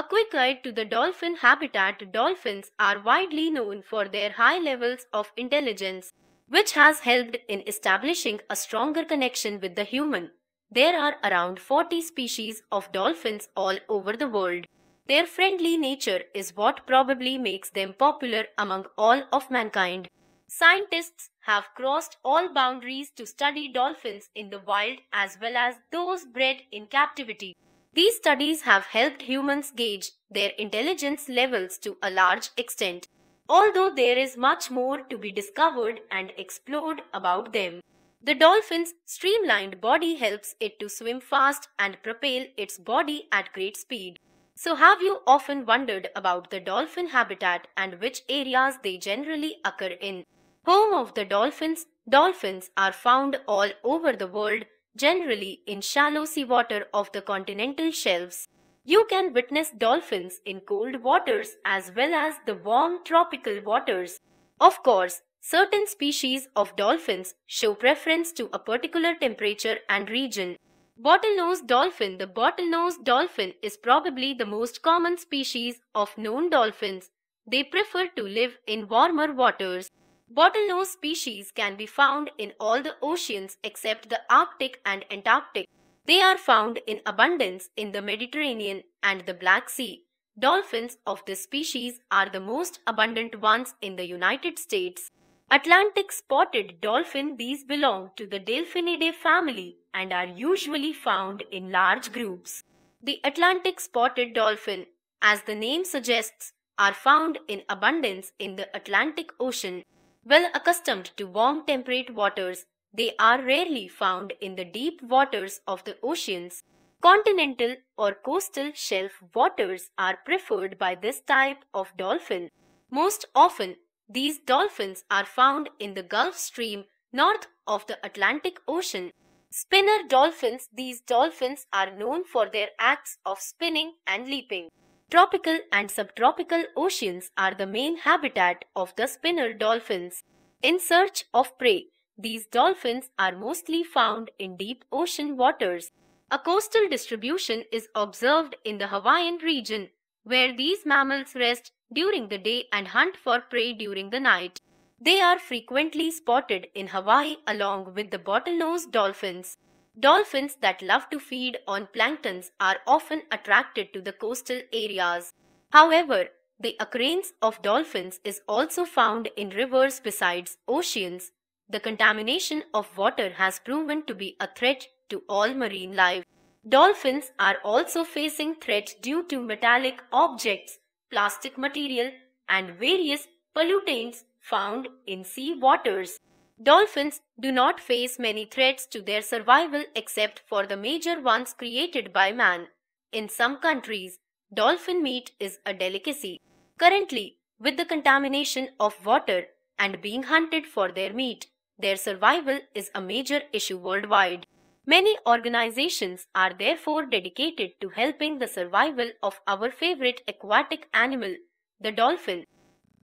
A quick guide to the dolphin habitat. Dolphins are widely known for their high levels of intelligence, which has helped in establishing a stronger connection with the human. There are around 40 species of dolphins all over the world. Their friendly nature is what probably makes them popular among all of mankind. Scientists have crossed all boundaries to study dolphins in the wild as well as those bred in captivity. These studies have helped humans gauge their intelligence levels to a large extent, although there is much more to be discovered and explored about them. The dolphin's streamlined body helps it to swim fast and propel its body at great speed. So have you often wondered about the dolphin habitat and which areas they generally occur in? Home of the dolphins. Dolphins are found all over the world, generally in shallow seawater of the continental shelves. You can witness dolphins in cold waters as well as the warm tropical waters. Of course, certain species of dolphins show preference to a particular temperature and region. Bottlenose dolphin. The bottlenose dolphin is probably the most common species of known dolphins. They prefer to live in warmer waters. Bottlenose species can be found in all the oceans except the Arctic and Antarctic. They are found in abundance in the Mediterranean and the Black Sea. Dolphins of this species are the most abundant ones in the United States. Atlantic spotted dolphin. These belong to the Delphinidae family and are usually found in large groups. The Atlantic spotted dolphin, as the name suggests, are found in abundance in the Atlantic Ocean. Well accustomed to warm temperate waters, they are rarely found in the deep waters of the oceans. Continental or coastal shelf waters are preferred by this type of dolphin. Most often, these dolphins are found in the Gulf Stream, north of the Atlantic Ocean. Spinner dolphins. These dolphins are known for their acts of spinning and leaping. Tropical and subtropical oceans are the main habitat of the spinner dolphins. In search of prey, these dolphins are mostly found in deep ocean waters. A coastal distribution is observed in the Hawaiian region, where these mammals rest during the day and hunt for prey during the night. They are frequently spotted in Hawaii along with the bottlenose dolphins. Dolphins that love to feed on planktons are often attracted to the coastal areas. However, the occurrence of dolphins is also found in rivers besides oceans. The contamination of water has proven to be a threat to all marine life. Dolphins are also facing threat due to metallic objects, plastic material, and various pollutants found in sea waters. Dolphins do not face many threats to their survival except for the major ones created by man. In some countries, dolphin meat is a delicacy. Currently, with the contamination of water and being hunted for their meat, their survival is a major issue worldwide. Many organizations are therefore dedicated to helping the survival of our favorite aquatic animal, the dolphin.